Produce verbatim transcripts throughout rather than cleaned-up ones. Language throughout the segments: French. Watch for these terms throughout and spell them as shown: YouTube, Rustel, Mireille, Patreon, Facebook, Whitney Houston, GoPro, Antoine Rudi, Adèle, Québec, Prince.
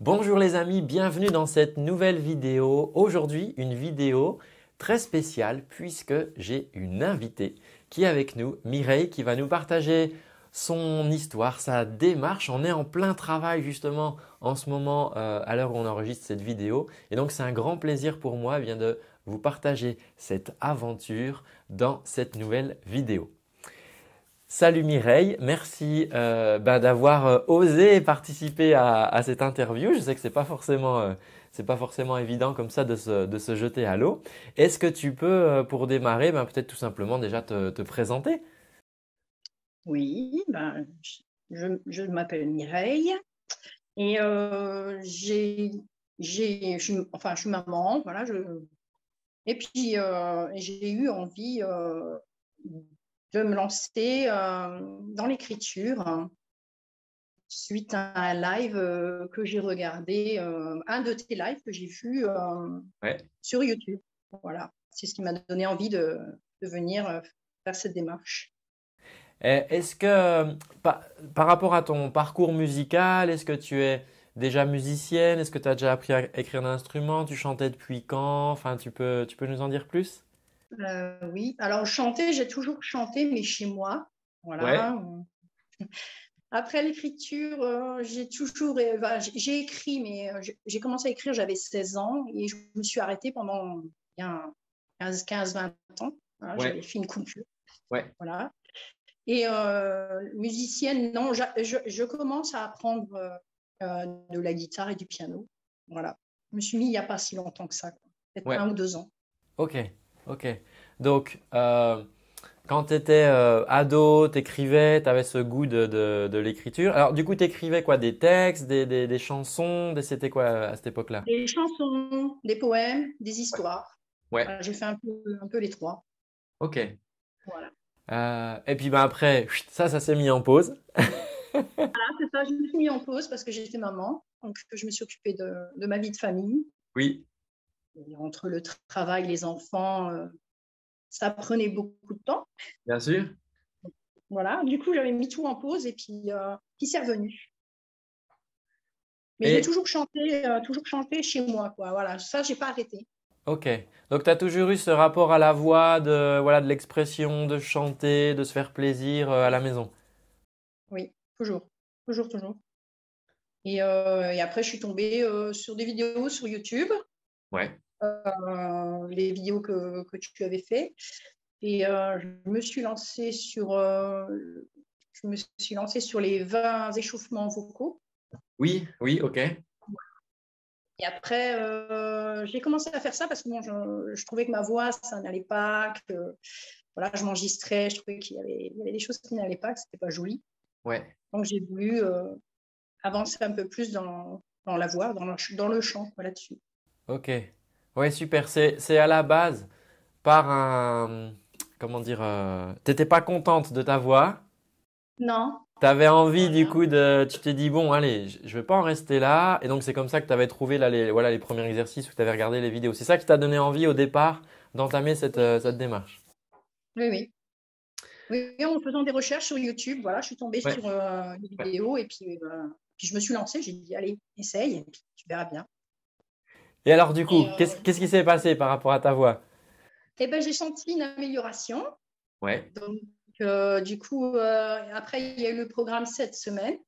Bonjour les amis, bienvenue dans cette nouvelle vidéo. Aujourd'hui, une vidéo très spéciale puisque j'ai une invitée qui est avec nous, Mireille, qui va nous partager son histoire, sa démarche. On est en plein travail justement en ce moment euh, à l'heure où on enregistre cette vidéo. Et donc, c'est un grand plaisir pour moi eh bien, de vous partager cette aventure dans cette nouvelle vidéo. Salut Mireille, merci euh, bah, d'avoir euh, osé participer à, à cette interview. Je sais que ce n'est pas, euh, pas forcément évident comme ça de se, de se jeter à l'eau. Est-ce que tu peux, euh, pour démarrer, bah, peut-être tout simplement déjà te, te présenter? Oui, ben, je, je m'appelle Mireille et euh, j'ai, j'ai, je, enfin, je suis maman. Voilà, je, et puis, euh, j'ai eu envie euh, de me lancer euh, dans l'écriture hein, suite à un live euh, que j'ai regardé, euh, un de tes lives que j'ai vu euh, ouais. sur YouTube. Voilà, c'est ce qui m'a donné envie de, de venir euh, faire cette démarche. Est-ce que, par, par rapport à ton parcours musical, est-ce que tu es déjà musicienne? Est-ce que tu as déjà appris à écrire un instrument? Tu chantais depuis quand? Enfin, tu peux, tu peux nous en dire plus? Euh, oui, alors chanter, j'ai toujours chanté, mais chez moi. Voilà. Ouais. Après l'écriture, euh, j'ai toujours, euh, bah, j'ai écrit, mais euh, j'ai commencé à écrire, j'avais seize ans et je me suis arrêtée pendant quinze à vingt ans. Hein, ouais. J'avais fait une coupure. Ouais. Voilà. Et euh, musicienne, non, je, je, je commence à apprendre euh, de la guitare et du piano. Voilà. Je me suis mis il n'y a pas si longtemps que ça, peut-être ouais. un ou deux ans. Ok. Ok, donc euh, quand tu étais euh, ado, tu écrivais, tu avais ce goût de, de, de l'écriture. Alors du coup, tu écrivais quoi? Des textes, des, des, des chansons, des... c'était quoi à cette époque-là? Des chansons, des poèmes, des histoires. Ouais. Voilà, j'ai fait un peu, un peu les trois. Ok. Voilà. Euh, et puis ben, après, ça, ça s'est mis en pause. Voilà, c'est ça, je me suis mis en pause parce que j'étais maman. Donc je me suis occupée de, de ma vie de famille. Oui. Et entre le travail, les enfants, euh, ça prenait beaucoup de temps. Bien sûr. Voilà, du coup, j'avais mis tout en pause et puis, euh, puis c'est revenu. Mais et... j'ai toujours chanté, euh, toujours chanté chez moi, quoi. Voilà, ça, j'ai pas arrêté. Ok, donc tu as toujours eu ce rapport à la voix, de voilà, de l'expression, de chanter, de se faire plaisir euh, à la maison. Oui, toujours, toujours, toujours. Et, euh, et après, je suis tombée euh, sur des vidéos sur YouTube. Ouais. Euh, les vidéos que, que tu avais fait et euh, je me suis lancée sur euh, je me suis lancée sur les vingt échauffements vocaux. Oui, oui, ok. Et après euh, j'ai commencé à faire ça parce que bon, je, je trouvais que ma voix ça n'allait pas, que voilà, je m'enregistrais, je trouvais qu'il y avait, il y avait des choses qui n'allaient pas, que c'était pas joli. Ouais. Donc j'ai voulu euh, avancer un peu plus dans, dans la voix, dans le, dans le chant, voilà, dessus. Ok, ouais, super. C'est à la base par un… Comment dire euh, tu n'étais pas contente de ta voix? Non. Tu avais envie voilà. du coup de… Tu t'es dit bon, allez, je ne vais pas en rester là. Et donc, c'est comme ça que tu avais trouvé là, les, voilà, les premiers exercices où tu avais regardé les vidéos. C'est ça qui t'a donné envie au départ d'entamer cette, euh, cette démarche? Oui, oui. Oui, en faisant des recherches sur YouTube, voilà, je suis tombée ouais. sur euh, les vidéos ouais. et puis, euh, puis je me suis lancée. J'ai dit allez, essaye et puis tu verras bien. Et alors, du coup, euh... qu'est-ce qu'est-ce qui s'est passé par rapport à ta voix? Eh ben, j'ai senti une amélioration. Ouais. Donc, euh, du coup, euh, après, il y a eu le programme sept semaines.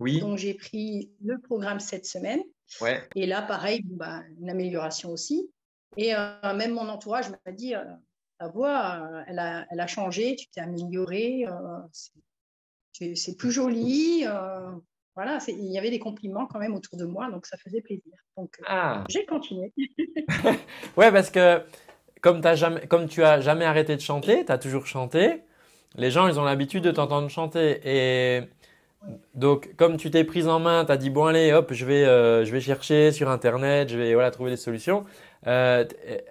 Oui. Donc, j'ai pris le programme sept semaines. Ouais. Et là, pareil, bah, une amélioration aussi. Et euh, même mon entourage m'a dit, euh, ta voix, euh, elle, a, elle a changé, tu t'es améliorée, euh, c'est plus joli. Euh... Voilà, il y avait des compliments quand même autour de moi, donc ça faisait plaisir. Donc, ah. j'ai continué. Ouais, parce que comme, t'as jamais, comme tu n'as jamais arrêté de chanter, tu as toujours chanté, les gens, ils ont l'habitude de t'entendre chanter. Et ouais. donc, comme tu t'es prise en main, tu as dit, bon, allez, hop, je vais, euh, je vais chercher sur Internet, je vais voilà, trouver des solutions. Euh,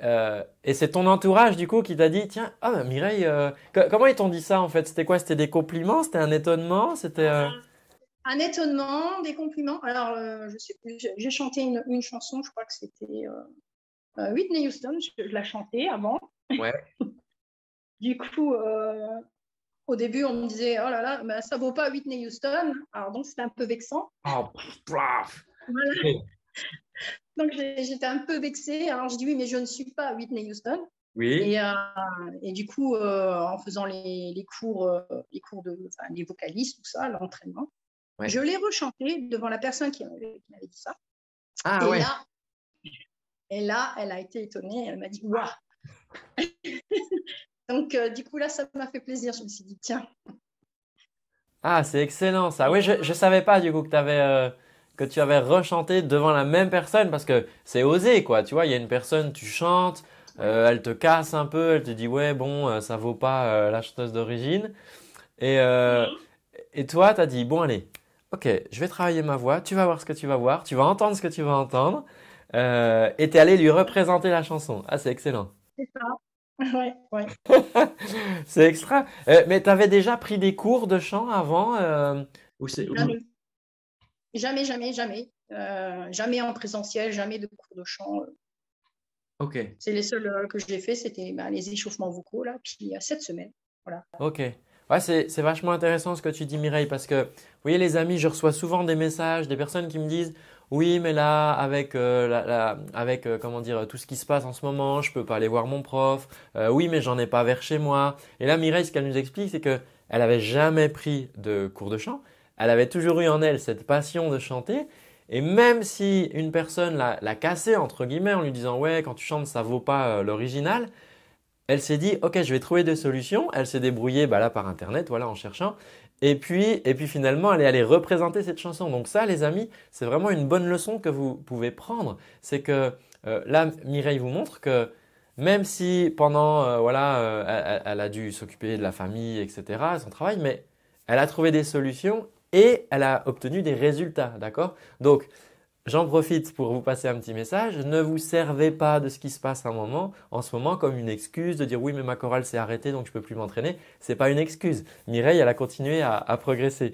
euh, et c'est ton entourage, du coup, qui t'a dit, tiens, ah, ben, Mireille, euh, comment ils t'ont dit ça, en fait? C'était quoi? C'était des compliments? C'était un étonnement? C'était… Euh... Un étonnement, des compliments. Alors, euh, je sais plus, j'ai chanté une, une chanson, je crois que c'était euh, Whitney Houston, je, je la chantais avant. Ouais. Du coup, euh, au début, on me disait, oh là là, ben, ça ne vaut pas Whitney Houston. Alors donc, c'était un peu vexant. Oh, paf. Voilà. Oui. Donc j'étais un peu vexée. Alors je dis oui, mais je ne suis pas Whitney Houston. Oui. Et, euh, et du coup, euh, en faisant les, les cours, euh, les cours de, enfin, les vocalistes, tout ça, l'entraînement, ouais. je l'ai rechanté devant la personne qui m'avait dit ça. Ah, et, ouais. là, et là, elle a été étonnée. Elle m'a dit waouh. Donc, euh, du coup, là, ça m'a fait plaisir. Je me suis dit tiens. Ah, c'est excellent ça. Oui, je ne savais pas du coup que tu avais. Euh... que tu avais rechanté devant la même personne, parce que c'est osé, quoi. Tu vois, il y a une personne, tu chantes, euh, elle te casse un peu, elle te dit « Ouais, bon, euh, ça vaut pas euh, la chanteuse d'origine. » Et, euh, et toi, tu as dit « Bon, allez, ok, je vais travailler ma voix, tu vas voir ce que tu vas voir, tu vas entendre ce que tu vas entendre. Euh, » Et tu es allé lui représenter la chanson. Ah, c'est excellent. C'est ça. Ouais, ouais. C'est extra. Euh, mais tu avais déjà pris des cours de chant avant euh, où c'est, où... Jamais, jamais, jamais. Euh, jamais en présentiel, jamais de cours de chant. Ok. C'est les seuls euh, que j'ai fait, c'était ben, les échauffements vocaux, là, puis il y a sept semaines. Voilà. Ok. Ouais, c'est, c'est vachement intéressant ce que tu dis, Mireille, parce que, vous voyez, les amis, je reçois souvent des messages, des personnes qui me disent « Oui, mais là, avec, euh, la, la, avec euh, comment dire, tout ce qui se passe en ce moment, je ne peux pas aller voir mon prof. Euh, oui, mais j'en ai pas vers chez moi. » Et là, Mireille, ce qu'elle nous explique, c'est qu'elle n'avait jamais pris de cours de chant. Elle avait toujours eu en elle cette passion de chanter, et même si une personne l'a, l'a cassée entre guillemets en lui disant « ouais, quand tu chantes, ça vaut pas euh, l'original », elle s'est dit « ok, je vais trouver des solutions », elle s'est débrouillée bah, là, par internet, voilà, en cherchant, et puis, et puis finalement, elle est allée représenter cette chanson. Donc ça, les amis, c'est vraiment une bonne leçon que vous pouvez prendre, c'est que euh, là, Mireille vous montre que même si pendant, euh, voilà, euh, elle, elle a dû s'occuper de la famille, et cetera, son travail, mais elle a trouvé des solutions. Et elle a obtenu des résultats, d'accord? Donc, j'en profite pour vous passer un petit message. Ne vous servez pas de ce qui se passe en, moment, en ce moment comme une excuse de dire « oui, mais ma chorale s'est arrêtée, donc je ne peux plus m'entraîner ». Ce n'est pas une excuse. Mireille, elle a continué à, à progresser.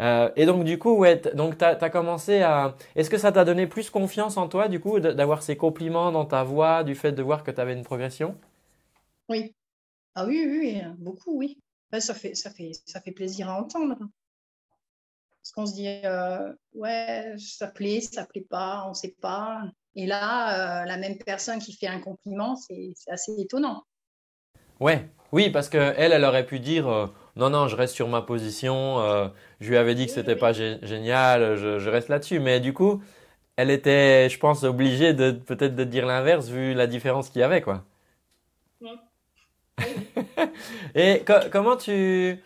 Euh, et donc, du coup, ouais, donc tu as commencé à… Est-ce que ça t'a donné plus confiance en toi, du coup, d'avoir ces compliments dans ta voix, du fait de voir que tu avais une progression? Oui. Ah oui, oui, beaucoup, oui. Ça fait, ça fait, ça fait plaisir à entendre. Parce qu'on se dit, euh, ouais, ça plaît, ça plaît pas, on ne sait pas. Et là, euh, la même personne qui fait un compliment, c'est, c'est assez étonnant. Ouais, oui, parce qu'elle, elle aurait pu dire, euh, non, non, je reste sur ma position, euh, je lui avais dit que ce n'était oui, oui. pas gé- génial, je, je reste là-dessus. Mais du coup, elle était, je pense, obligée de, peut-être de dire l'inverse vu la différence qu'il y avait, quoi. Ouais. Et co- comment tu...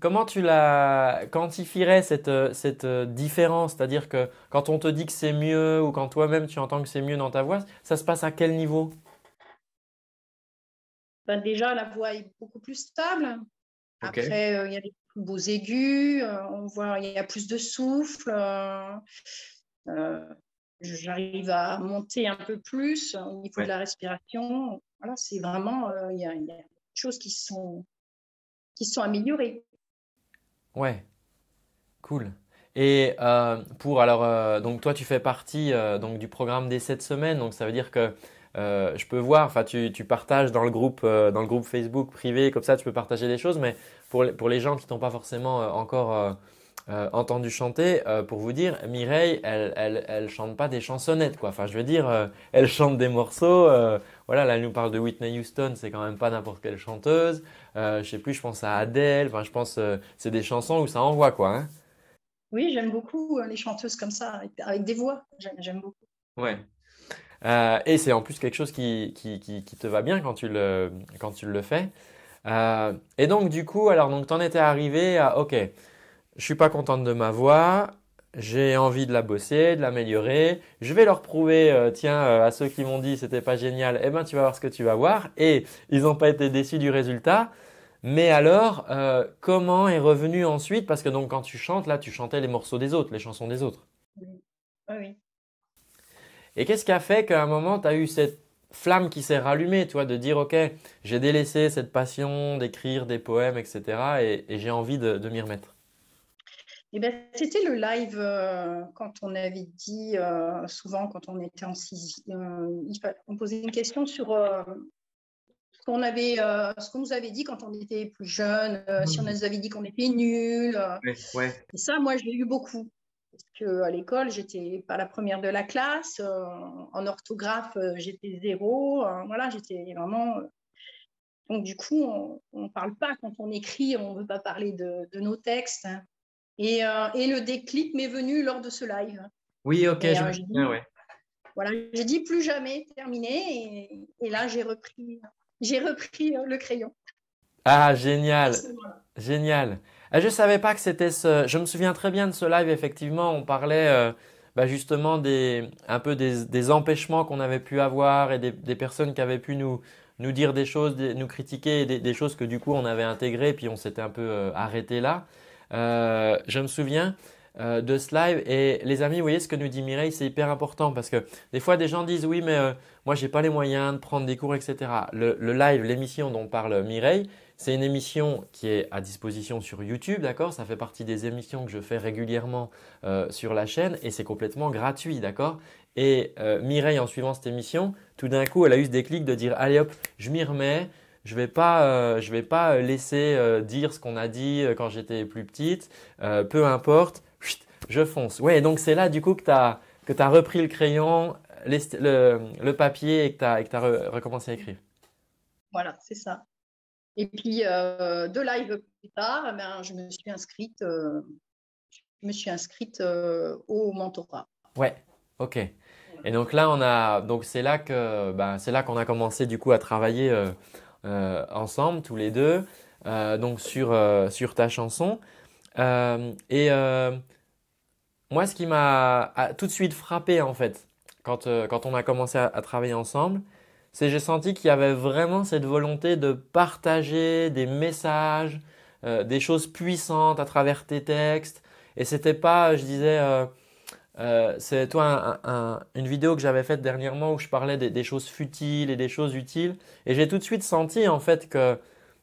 Comment tu la quantifierais cette, cette différence? C'est-à-dire que quand on te dit que c'est mieux ou quand toi-même tu entends que c'est mieux dans ta voix, ça se passe à quel niveau? Ben déjà, la voix est beaucoup plus stable. Okay. Après, il euh, y a des plus beaux aigus, euh, on voit, il y a plus de souffle. Euh, euh, j'arrive à monter un peu plus au niveau ouais. de la respiration. Voilà, c'est vraiment, il euh, y, y a des choses qui sont, qui sont améliorées. Ouais, cool. Et euh, pour alors, euh, donc toi, tu fais partie euh, donc du programme des sept semaines, donc ça veut dire que euh, je peux voir, enfin tu, tu partages dans le groupe euh, dans le groupe Facebook privé, comme ça tu peux partager des choses, mais pour pour les gens qui t'ont pas forcément euh, encore euh, euh, entendu chanter, euh, pour vous dire, Mireille, elle elle elle chante pas des chansonnettes quoi. Enfin je veux dire, euh, elle chante des morceaux. Euh, Voilà, là, elle nous parle de Whitney Houston, c'est quand même pas n'importe quelle chanteuse. Euh, je sais plus, je pense à Adèle. Enfin, je pense euh, c'est des chansons où ça envoie, quoi. Hein. Oui, j'aime beaucoup euh, les chanteuses comme ça, avec, avec des voix. J'aime, j'aime beaucoup. Ouais. Euh, et c'est en plus quelque chose qui, qui, qui, qui te va bien quand tu le, quand tu le fais. Euh, et donc, du coup, alors, donc, t'en étais arrivée à « Ok, je suis pas contente de ma voix. » J'ai envie de la bosser, de l'améliorer. Je vais leur prouver, euh, tiens, euh, à ceux qui m'ont dit c'était pas génial, eh ben tu vas voir ce que tu vas voir. Et ils n'ont pas été déçus du résultat. Mais alors, euh, comment est revenu ensuite? Parce que donc quand tu chantes, là, tu chantais les morceaux des autres, les chansons des autres. Ah oui. Et qu'est-ce qui a fait qu'à un moment, tu as eu cette flamme qui s'est rallumée, toi, de dire, ok, j'ai délaissé cette passion d'écrire des poèmes, et cetera. Et, et j'ai envie de, de m'y remettre. Eh ben, c'était le live euh, quand on avait dit, euh, souvent quand on était en sixième, euh, on posait une question sur euh, ce, qu'on avait, euh, ce qu'on nous avait dit quand on était plus jeune, euh, mmh. si on nous avait dit qu'on était nuls. Euh, ouais. Et ça, moi, je l'ai eu beaucoup. Parce qu'à l'école, je n'étais pas la première de la classe. Euh, en orthographe, euh, j'étais zéro. Euh, voilà, j'étais vraiment... Euh... Donc, du coup, on ne parle pas. Quand on écrit, on ne veut pas parler de, de nos textes. Hein. Et, euh, et le déclic m'est venu lors de ce live. Oui, OK, et, je euh, me ouais. Voilà, j'ai dit plus jamais, terminé. Et, et là, j'ai repris, j'ai repris le crayon. Ah, génial, génial. Je ne savais pas que c'était ce… Je me souviens très bien de ce live, effectivement. On parlait euh, bah justement des, un peu des, des empêchements qu'on avait pu avoir et des, des personnes qui avaient pu nous, nous dire des choses, des, nous critiquer, des, des choses que du coup on avait intégrées et puis on s'était un peu euh, arrêté là. Euh, je me souviens euh, de ce live et les amis, vous voyez ce que nous dit Mireille, c'est hyper important parce que des fois des gens disent « oui, mais euh, moi, je n'ai pas les moyens de prendre des cours, et cetera » Le, le live, l'émission dont parle Mireille, c'est une émission qui est à disposition sur YouTube, d'accord? Ça fait partie des émissions que je fais régulièrement euh, sur la chaîne et c'est complètement gratuit, d'accord? Et euh, Mireille, en suivant cette émission, tout d'un coup, elle a eu ce déclic de dire « allez hop, je m'y remets, je ne vais pas, euh, je vais pas laisser euh, dire ce qu'on a dit quand j'étais plus petite, euh, peu importe, je fonce. » Ouais, donc c'est là du coup que tu as, que tu as repris le crayon, les, le, le papier et que tu as, que tu as re, recommencé à écrire. Voilà, c'est ça. Et puis, euh, deux lives plus tard, ben, je me suis inscrite, euh, je me suis inscrite euh, au mentorat. Ouais, OK. Et donc là, on a, donc c'est là que, ben, c'est là qu'on a commencé du coup à travailler euh, euh, ensemble, tous les deux, euh, donc sur, euh, sur ta chanson. Euh, et euh, moi, ce qui m'a tout de suite frappé en fait, quand, euh, quand on a commencé à, à travailler ensemble, c'est j'ai senti qu'il y avait vraiment cette volonté de partager des messages, euh, des choses puissantes à travers tes textes. Et c'était pas, je disais, euh, euh, c'est toi un, un, une vidéo que j'avais faite dernièrement où je parlais des, des choses futiles et des choses utiles. Et j'ai tout de suite senti en fait que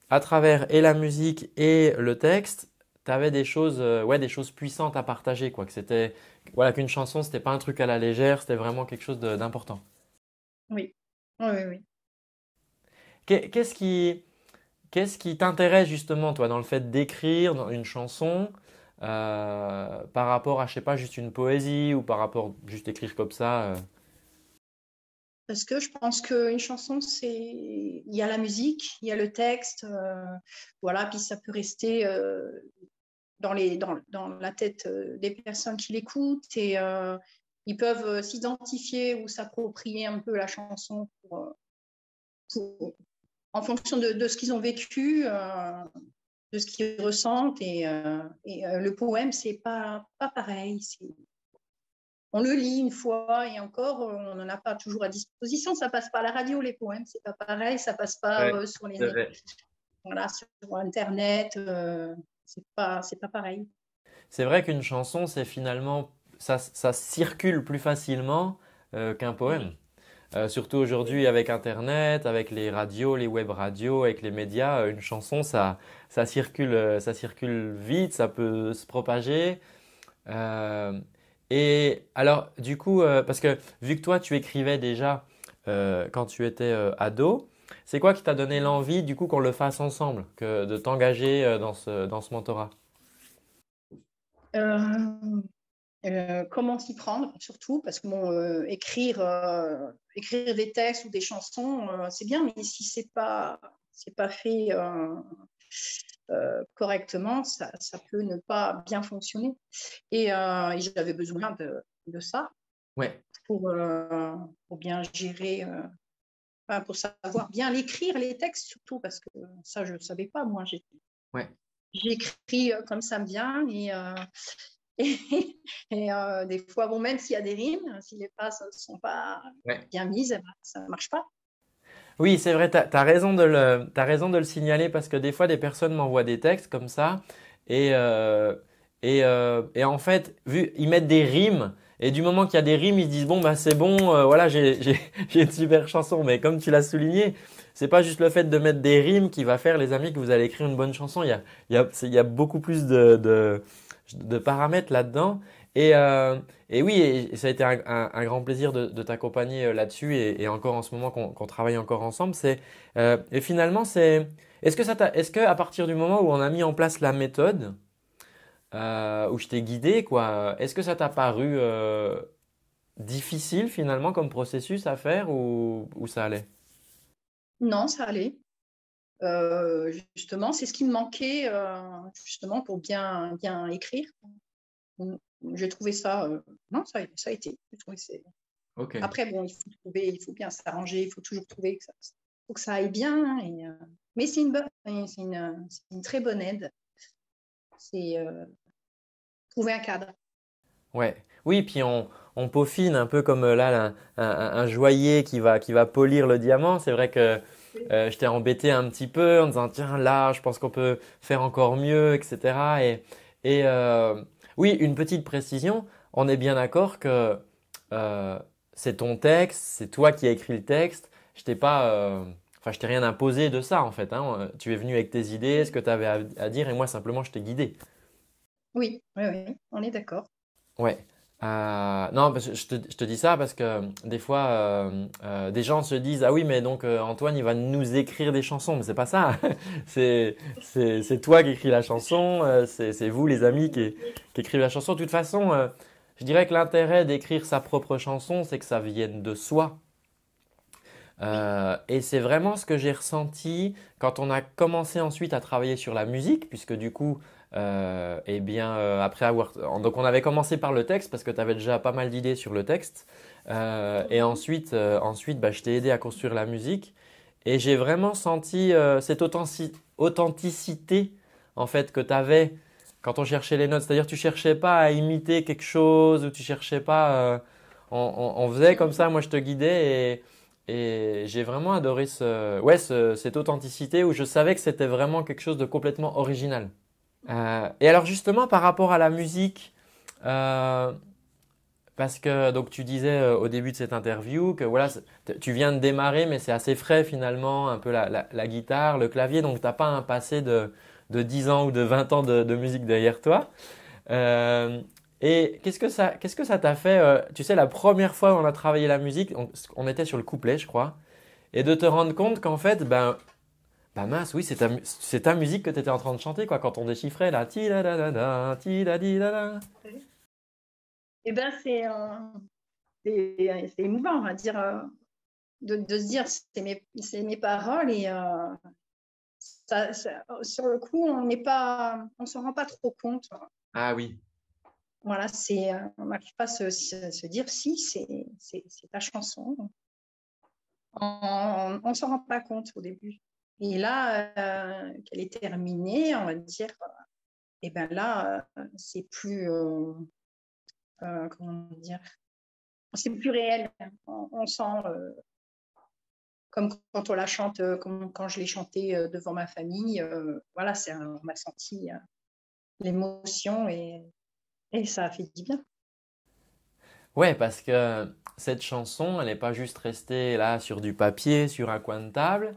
à travers et la musique et le texte, tu avais des choses, euh, ouais, des choses puissantes à partager, quoi. Que c'était, voilà, qu'une chanson, c'était pas un truc à la légère, c'était vraiment quelque chose d'important. Oui. Oui, oui. Qu'est-ce qui, qu'est-ce qui t'intéresse justement, toi, dans le fait d'écrire une chanson euh, par rapport à, je sais pas, juste une poésie ou par rapport juste écrire comme ça euh... Parce que je pense qu'une chanson, c'est… Il y a la musique, il y a le texte, euh, voilà, puis ça peut rester euh, dans, les, dans, dans la tête des personnes qui l'écoutent et… Euh, ils peuvent s'identifier ou s'approprier un peu la chanson pour, pour, en fonction de, de ce qu'ils ont vécu, euh, de ce qu'ils ressentent. Et, euh, et euh, le poème, ce n'est pas, pas pareil. On le lit une fois et encore, on n'en a pas toujours à disposition. Ça ne passe pas à la radio, les poèmes, ce n'est pas pareil. Ça ne passe pas ouais, euh, sur, les, voilà, sur Internet. Euh, ce n'est pas, c'est pas pareil. C'est vrai qu'une chanson, c'est finalement… Ça, ça circule plus facilement euh, qu'un poème. Euh, surtout aujourd'hui avec Internet, avec les radios, les web radios, avec les médias, une chanson, ça, ça, circule, ça circule vite, ça peut se propager. Euh, et alors, du coup, euh, parce que vu que toi, tu écrivais déjà euh, quand tu étais euh, ado, c'est quoi qui t'a donné l'envie du coup qu'on le fasse ensemble, que, de t'engager euh, dans, ce, dans ce mentorat euh... Euh, comment s'y prendre surtout parce que bon, euh, écrire, euh, écrire des textes ou des chansons euh, c'est bien mais si c'est pas, c'est pas fait euh, euh, correctement ça, ça peut ne pas bien fonctionner et, euh, et j'avais besoin de, de ça ouais. pour, euh, pour bien gérer euh, enfin, pour savoir bien l'écrire les textes surtout parce que ça je ne savais pas moi j'ai, ouais. j'écris euh, comme ça me vient et euh, Et, et euh, des fois, bon, même s'il y a des rimes, si les passes ne sont pas ouais. bien mises, ça ne marche pas. Oui, c'est vrai, tu as, t'as raison de le, t'as raison de le signaler parce que des fois, des personnes m'envoient des textes comme ça et, euh, et, euh, et en fait, vu, ils mettent des rimes et du moment qu'il y a des rimes, ils se disent « bon, bah, c'est bon, euh, voilà, j'ai, j'ai, j'ai une super chanson ». Mais comme tu l'as souligné, ce n'est pas juste le fait de mettre des rimes qui va faire, les amis, que vous allez écrire une bonne chanson. Il y a, il y a, il y a beaucoup plus de… de de paramètres là-dedans. Et, euh, et oui, et ça a été un, un, un grand plaisir de, de t'accompagner là-dessus et, et encore en ce moment qu'on, qu'on travaille encore ensemble. C'est, euh, et finalement, c'est, est-ce que ça t'a, est-ce qu'à partir du moment où on a mis en place la méthode, euh, où je t'ai guidé, quoi. Est-ce que ça t'a paru euh, difficile finalement comme processus à faire ou, ou ça allait? Non, ça allait. Euh, justement, c'est ce qui me manquait euh, justement pour bien, bien écrire. J'ai trouvé ça... Euh, non, ça, ça a été. J'ai trouvé c'est... Okay. Après, bon, il faut trouver, il faut bien s'arranger, il faut toujours trouver que ça, faut que ça aille bien. Et, euh, mais c'est une, bonne, c'est une, c'est une très bonne aide. C'est euh, trouver un cadre. Ouais. Oui, puis on, on peaufine un peu comme là un, un, un joaillier qui va, qui va polir le diamant. C'est vrai que euh, je t'ai embêté un petit peu en disant tiens là, je pense qu'on peut faire encore mieux, et cetera. Et, et euh, oui, une petite précision. On est bien d'accord que euh, c'est ton texte, c'est toi qui as écrit le texte. Je t'ai pas, euh, enfin, je t'ai rien imposé de ça en fait. Hein. Tu es venu avec tes idées, ce que tu avais à, à dire, et moi simplement je t'ai guidé. Oui, oui, oui, on est d'accord. Ouais. Euh, non, parce que je, te, je te dis ça parce que des fois, euh, euh, des gens se disent ah oui, mais donc euh, Antoine il va nous écrire des chansons, mais c'est pas ça. c'est, c'est, c'est toi qui écris la chanson, euh, c'est, c'est vous les amis qui, qui écrivent la chanson. De toute façon. Euh, Je dirais que l'intérêt d'écrire sa propre chanson, c'est que ça vienne de soi. Euh, et c'est vraiment ce que j'ai ressenti quand on a commencé ensuite à travailler sur la musique, puisque du coup, euh, eh bien, euh, après avoir, donc on avait commencé par le texte parce que tu avais déjà pas mal d'idées sur le texte. Euh, et ensuite, euh, ensuite, bah, je t'ai aidé à construire la musique. Et j'ai vraiment senti euh, cette authentici- authenticité en fait que tu avais. Quand on cherchait les notes, c'est-à-dire tu cherchais pas à imiter quelque chose ou tu cherchais pas, euh, on, on, on faisait comme ça, moi je te guidais et, et j'ai vraiment adoré ce, ouais, ce, cette authenticité où je savais que c'était vraiment quelque chose de complètement original. Euh, et alors justement par rapport à la musique, euh, parce que donc tu disais au début de cette interview que voilà, tu viens de démarrer mais c'est assez frais finalement, un peu la, la, la guitare, le clavier, donc t'as pas un passé de... de dix ans ou de vingt ans de, de musique derrière toi. Euh, et qu'est-ce que ça, qu'est-ce que ça t'a fait euh, tu sais, la première fois où on a travaillé la musique, on, on était sur le couplet, je crois, et de te rendre compte qu'en fait, ben, ben mince, oui, c'est ta, c'est ta musique que tu étais en train de chanter, quoi, quand on déchiffrait, là, ti da da da da, ti da di da da. Eh bien, c'est, euh, c'est, c'est émouvant, on va dire, euh, de, de se dire, c'est mes, c'est mes paroles et... Euh... Ça, ça, sur le coup, on n'est pas, on s'en rend pas trop compte. Ah oui. Voilà, c'est, on n'arrive pas à se, se, se dire si c'est, c'est, c'est ta chanson. On, on s'en rend pas compte au début. Et là, euh, qu'elle est terminée, on va dire, et eh ben là, c'est plus, euh, euh, comment dire, c'est plus réel. On, on sent. Euh, Comme quand on la chante, comme quand je l'ai chantée devant ma famille, euh, voilà, c'est un, on a senti euh, l'émotion et, et ça a fait du bien. Ouais, parce que cette chanson, elle n'est pas juste restée là sur du papier, sur un coin de table.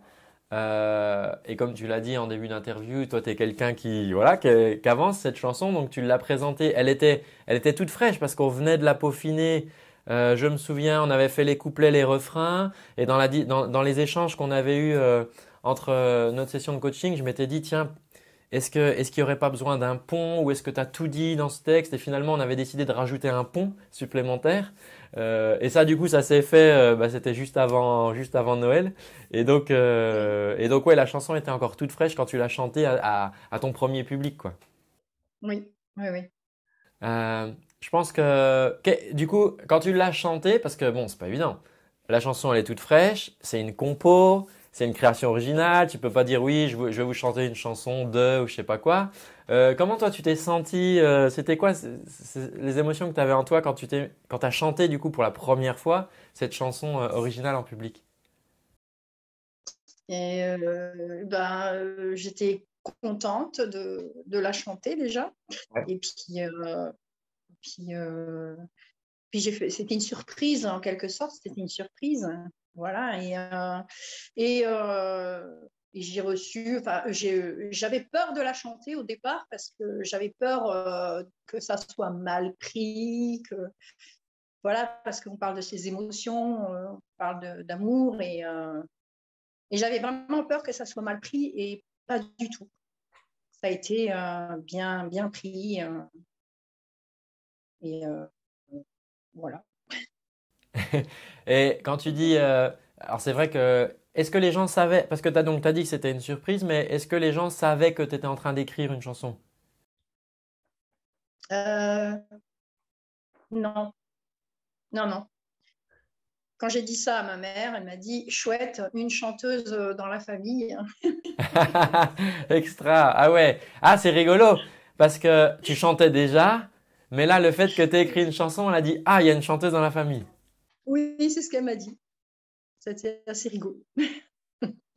Euh, et comme tu l'as dit en début d'interview, toi, tu es quelqu'un qui, voilà, qui, qui avance cette chanson, donc tu l'as présentée. Elle était, elle était toute fraîche parce qu'on venait de la peaufiner. Euh, je me souviens, on avait fait les couplets, les refrains, et dans, la, dans, dans les échanges qu'on avait eus euh, entre euh, notre session de coaching, je m'étais dit, tiens, est-ce que, est-ce qu'il n'y aurait pas besoin d'un pont ou est-ce que tu as tout dit dans ce texte? Et finalement, on avait décidé de rajouter un pont supplémentaire. Euh, et ça, du coup, ça s'est fait, euh, bah, c'était juste avant, juste avant Noël. Et donc, euh, et donc, ouais, la chanson était encore toute fraîche quand tu l'as chantée à, à, à ton premier public, quoi. Oui, oui, oui. Euh, Je pense que, du coup, quand tu l'as chantée, parce que bon, c'est pas évident. La chanson, elle est toute fraîche, c'est une compo, c'est une création originale. Tu peux pas dire oui, je vais vous chanter une chanson de ou je sais pas quoi. Euh, comment toi, tu t'es sentie euh, C'était quoi c'est, c'est, les émotions que tu avais en toi quand tu t'es, quand t'as chanté du coup pour la première fois cette chanson euh, originale en public? Et euh, ben, euh, j'étais contente de de la chanter déjà. Ouais. Et puis. Euh... Puis, euh, puis j'ai fait, c'était une surprise en quelque sorte, c'était une surprise, voilà. Et euh, et, euh, et j'ai reçu, enfin, j'ai, j'avais peur de la chanter au départ parce que j'avais peur euh, que ça soit mal pris, que voilà, parce qu'on parle de ses émotions, on parle de, d'amour et euh, et j'avais vraiment peur que ça soit mal pris et pas du tout. ça a été euh, bien, bien pris. Euh, et euh, voilà. Et quand tu dis… Euh, alors, c'est vrai que… Est-ce que les gens savaient… Parce que tu as donc t'as dit que c'était une surprise, mais est-ce que les gens savaient que tu étais en train d'écrire une chanson? euh, Non. Non, non. Quand j'ai dit ça à ma mère, elle m'a dit « Chouette, une chanteuse dans la famille. » Extra. Ah ouais. Ah, c'est rigolo parce que tu chantais déjà, mais là, le fait que tu aies écrit une chanson, elle a dit « Ah, il y a une chanteuse dans la famille. » Oui, c'est ce qu'elle m'a dit. C'était assez rigolo.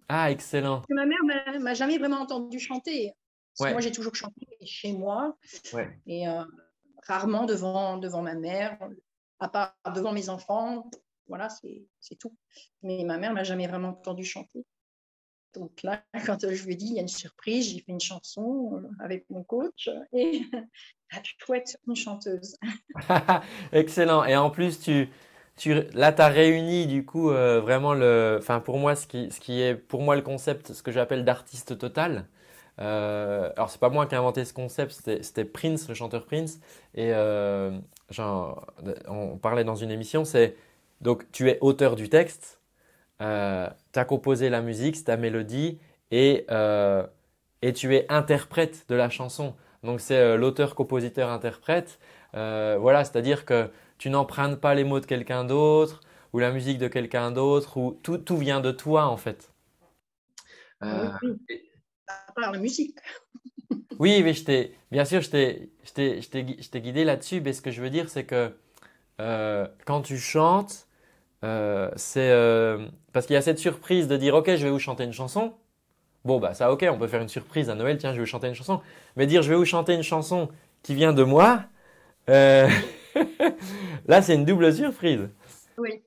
Ah, excellent. Parce que ma mère ne m'a jamais vraiment entendu chanter. Parce ouais. que moi, j'ai toujours chanté chez moi ouais. et euh, rarement devant, devant ma mère, à part devant mes enfants. Voilà, c'est, c'est tout. Mais ma mère ne m'a jamais vraiment entendu chanter. Donc là, quand je lui ai dit, il y a une surprise, j'ai fait une chanson avec mon coach et ah, chouette, une chanteuse. Excellent. Et en plus, tu, tu, là, tu as réuni du coup euh, vraiment le, enfin pour moi, ce qui, ce qui est pour moi le concept, ce que j'appelle d'artiste total. Euh, alors, c'est pas moi qui ai inventé ce concept, c'était, c'était Prince, le chanteur Prince. Et euh, genre, on parlait dans une émission, c'est… Donc, tu es auteur du texte, euh, tu as composé la musique, c'est ta mélodie et, euh, et tu es interprète de la chanson. Donc, c'est euh, l'auteur-compositeur-interprète. Euh, voilà, c'est-à-dire que tu n'empruntes pas les mots de quelqu'un d'autre ou la musique de quelqu'un d'autre ou tout, tout vient de toi en fait. Euh... Oui, à part la musique. Oui, mais je t'ai, bien sûr, je t'ai, je t'ai, je t'ai, je t'ai guidé là-dessus, mais ce que je veux dire, c'est que Euh, quand tu chantes, euh, c'est euh, parce qu'il y a cette surprise de dire « Ok, je vais vous chanter une chanson ». Bon, bah ça, ok, on peut faire une surprise à Noël. Tiens, je vais vous chanter une chanson. Mais dire « Je vais vous chanter une chanson qui vient de moi euh... », là, c'est une double surprise. Oui,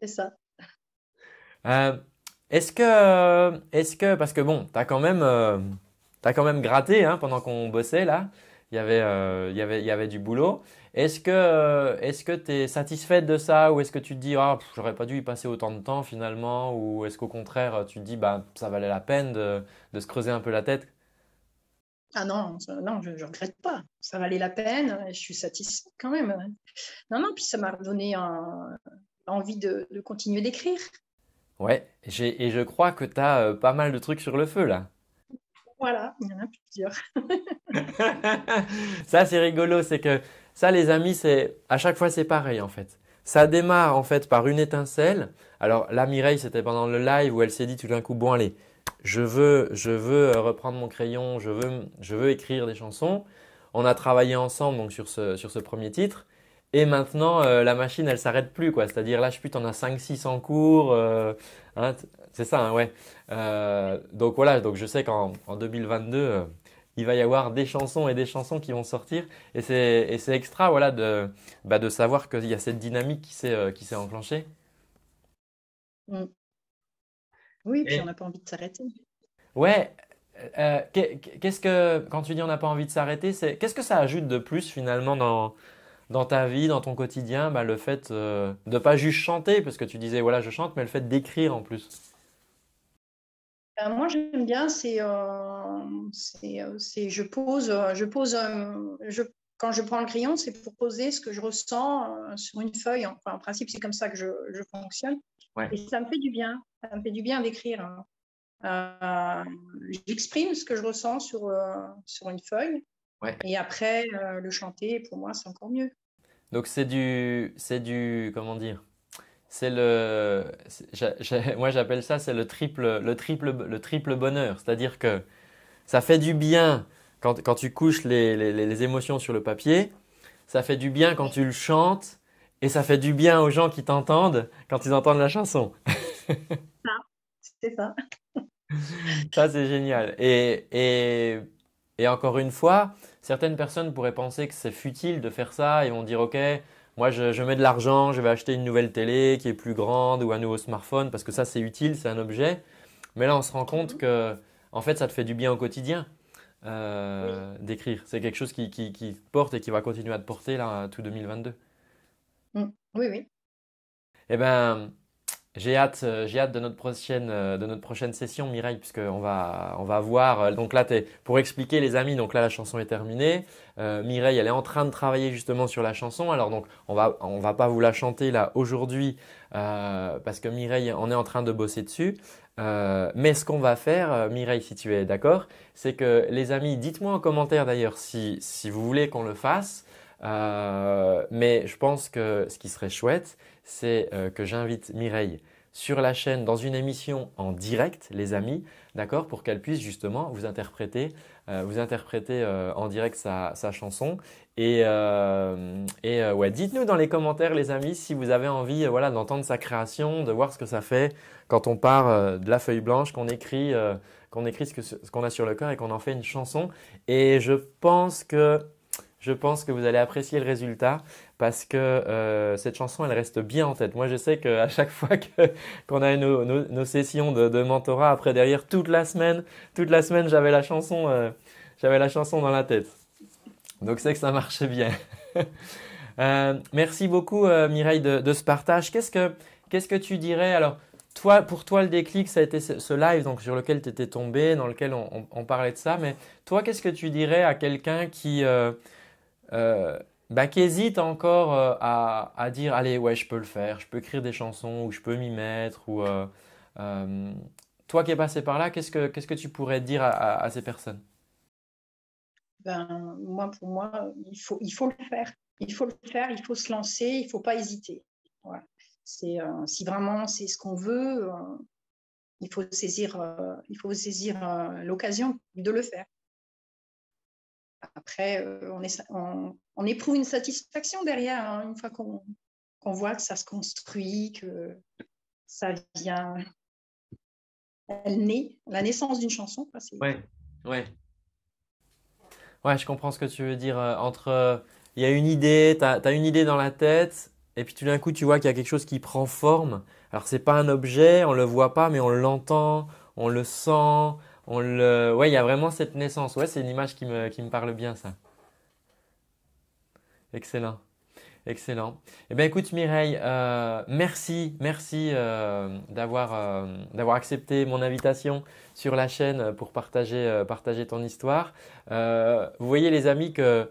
c'est ça. Euh, est-ce que, est-ce que, parce que bon, t'as quand même, euh, t'as quand même gratté hein, pendant qu'on bossait là. Il y avait, euh, il y avait, il y avait du boulot. Est-ce que euh, est-ce que tu es satisfaite de ça ou est-ce que tu te dis « Ah, pff, j'aurais pas dû y passer autant de temps finalement » ou est-ce qu'au contraire, tu te dis bah, « ça valait la peine de, de se creuser un peu la tête » ? Ah non, ça, non je ne regrette pas. Ça valait la peine, je suis satisfaite quand même. Non, non, puis ça m'a donné un, envie de, de continuer d'écrire. Ouais, j'ai, et je crois que tu as euh, pas mal de trucs sur le feu là. Voilà, il y en a plusieurs. Ça, c'est rigolo, c'est que ça, les amis, c'est à chaque fois, c'est pareil en fait. Ça démarre en fait par une étincelle. Alors là, Mireille, c'était pendant le live où elle s'est dit tout d'un coup, bon allez, je veux, je veux reprendre mon crayon, je veux, je veux écrire des chansons. On a travaillé ensemble donc sur ce, sur ce premier titre. Et maintenant, euh, la machine, elle s'arrête plus quoi. C'est-à-dire là, je putain, on a cinq six en cours. Euh, hein, t- c'est ça, hein, ouais. Euh, donc voilà, donc je sais qu'en en deux mille vingt-deux, euh, il va y avoir des chansons et des chansons qui vont sortir. Et c'est, et c'est extra voilà, de, bah, de savoir qu'il y a cette dynamique qui s'est, euh, qui s'est enclenchée. Mm. Oui, et puis on n'a pas envie de s'arrêter. Ouais. Euh, qu'est-ce que, quand tu dis on n'a pas envie de s'arrêter, c'est, qu'est-ce que ça ajoute de plus finalement dans… dans ta vie, dans ton quotidien, bah, le fait euh, de ne pas juste chanter, parce que tu disais, voilà, je chante, mais le fait d'écrire en plus. Euh, moi, j'aime bien, c'est, euh, c'est, euh, c'est je pose, euh, je pose euh, je, quand je prends le crayon, c'est pour poser ce que je ressens euh, sur une feuille. Enfin, en principe, c'est comme ça que je, je fonctionne. Ouais. Et ça me fait du bien, ça me fait du bien d'écrire. Hein. Euh, j'exprime ce que je ressens sur, euh, sur une feuille. Ouais. Et après, euh, le chanter, pour moi, c'est encore mieux. Donc, c'est du… C'est du comment dire c'est le, c'est, j'ai, j'ai, moi, j'appelle ça, c'est le triple, le, triple, le triple bonheur. C'est-à-dire que ça fait du bien quand, quand tu couches les, les, les émotions sur le papier. Ça fait du bien quand tu le chantes. Et ça fait du bien aux gens qui t'entendent quand ils entendent la chanson. Ah, c'est ça. Ça, c'est génial. Et… et... Et encore une fois, certaines personnes pourraient penser que c'est futile de faire ça et vont dire « Ok, moi je, je mets de l'argent, je vais acheter une nouvelle télé qui est plus grande ou un nouveau smartphone parce que ça c'est utile, c'est un objet. » Mais là, on se rend compte que en fait, ça te fait du bien au quotidien euh, oui. d'écrire. C'est quelque chose qui, qui, qui te porte et qui va continuer à te porter là, tout deux mille vingt-deux. Oui, oui. Eh bien, J'ai hâte, j'ai hâte de notre prochaine, de notre prochaine session, Mireille, puisque on va, on va voir. Donc là, t'es, pour expliquer les amis, donc là la chanson est terminée. Euh, Mireille, elle est en train de travailler justement sur la chanson. Alors donc, on va, on va pas vous la chanter là aujourd'hui euh, parce que Mireille, on est en train de bosser dessus. Euh, mais ce qu'on va faire, Mireille, si tu es d'accord, c'est que les amis, dites-moi en commentaire d'ailleurs si, si vous voulez qu'on le fasse. Euh, mais je pense que ce qui serait chouette, c'est euh, que j'invite Mireille sur la chaîne dans une émission en direct, les amis, d'accord, pour qu'elle puisse justement vous interpréter, euh, vous interpréter euh, en direct sa, sa chanson. Et, euh, et euh, ouais, dites-nous dans les commentaires, les amis, si vous avez envie, euh, voilà, d'entendre sa création, de voir ce que ça fait quand on part euh, de la feuille blanche, qu'on écrit, euh, qu'on écrit ce que, ce qu'on a sur le cœur et qu'on en fait une chanson. Et je pense que Je pense que vous allez apprécier le résultat parce que euh, cette chanson, elle reste bien en tête. Moi, je sais qu'à chaque fois que, qu'on a nos, nos, nos sessions de, de mentorat, après, derrière, toute la semaine, toute la semaine, j'avais la chanson, euh, j'avais la chanson dans la tête. Donc, c'est que ça marchait bien. euh, merci beaucoup, euh, Mireille, de, de ce partage. Qu'est-ce que, qu'est-ce que tu dirais alors, toi, pour toi, le déclic, ça a été ce live donc, sur lequel tu étais tombé, dans lequel on, on, on parlait de ça. Mais toi, qu'est-ce que tu dirais à quelqu'un qui… Euh, Euh, bah, qui hésite encore euh, à, à dire « Allez, ouais, je peux le faire, je peux écrire des chansons ou je peux m'y mettre. » ou euh, euh, toi qui es passé par là, qu'est-ce que, qu'est-ce que tu pourrais dire à, à, à ces personnes ? Ben, moi, pour moi, il faut, il faut le faire. Il faut le faire, il faut se lancer, il ne faut pas hésiter. Ouais. C'est, euh, si vraiment c'est ce qu'on veut, euh, il faut saisir, euh, il faut saisir euh, l'occasion de le faire. Après, on, est, on, on éprouve une satisfaction derrière, hein, une fois qu'on, qu'on voit que ça se construit, que ça vient, elle naît, la naissance d'une chanson. Oui, ouais. Ouais. Ouais, je comprends ce que tu veux dire. Entre, il y a une idée, tu as une idée dans la tête, et puis tout d'un coup, tu vois qu'il y a quelque chose qui prend forme. Alors, ce n'est pas un objet, on ne le voit pas, mais on l'entend, on le sent. On le... Ouais, il y a vraiment cette naissance. Ouais, c'est une image qui me, qui me parle bien, ça. Excellent. Excellent. Eh bien, écoute, Mireille, euh, merci, merci euh, d'avoir, euh, d'avoir accepté mon invitation sur la chaîne pour partager, euh, partager ton histoire. Euh, vous voyez, les amis, que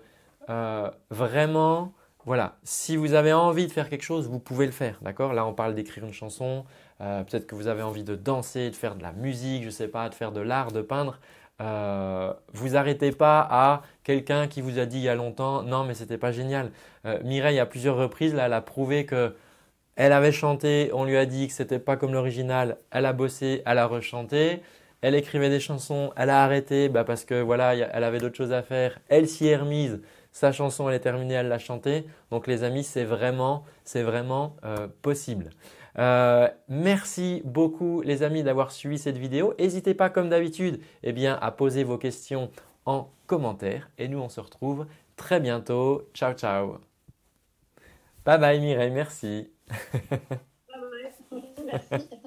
euh, vraiment, voilà, si vous avez envie de faire quelque chose, vous pouvez le faire, d'accord ? Là, on parle d'écrire une chanson. Euh, peut-être que vous avez envie de danser, de faire de la musique, je ne sais pas, de faire de l'art, de peindre. Euh, vous arrêtez pas à quelqu'un qui vous a dit il y a longtemps « Non, mais ce n'était pas génial. Euh, ». Mireille, à plusieurs reprises, là, elle a prouvé qu'elle avait chanté, on lui a dit que ce n'était pas comme l'original, elle a bossé, elle a rechanté. Elle écrivait des chansons, elle a arrêté bah, parce que voilà, elle avait d'autres choses à faire. Elle s'y est remise, sa chanson, elle est terminée, elle l'a chantée. Donc les amis, c'est vraiment, c'est vraiment euh, possible. Euh, merci beaucoup les amis d'avoir suivi cette vidéo. N'hésitez pas comme d'habitude eh bien, à poser vos questions en commentaire et nous on se retrouve très bientôt. Ciao ciao. Bye bye Mireille, merci. Bye bye. Merci.